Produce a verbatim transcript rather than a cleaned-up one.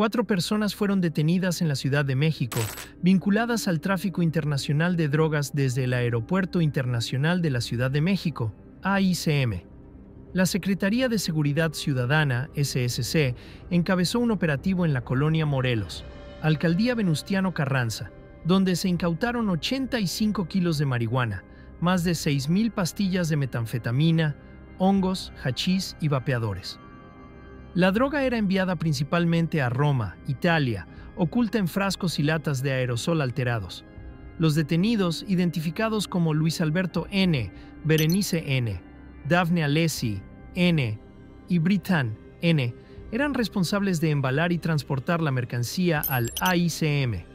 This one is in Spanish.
Cuatro personas fueron detenidas en la Ciudad de México, vinculadas al tráfico internacional de drogas desde el Aeropuerto Internacional de la Ciudad de México, A I C M. La Secretaría de Seguridad Ciudadana, S S C, encabezó un operativo en la colonia Morelos, Alcaldía Venustiano Carranza, donde se incautaron ochenta y cinco kilos de marihuana, más de seis mil pastillas de metanfetamina, hongos, hachís y vapeadores. La droga era enviada principalmente a Roma, Italia, oculta en frascos y latas de aerosol alterados. Los detenidos, identificados como Luis Alberto N., Berenice N., Daphne Alessi N. y Britan N. eran responsables de embalar y transportar la mercancía al A I C M.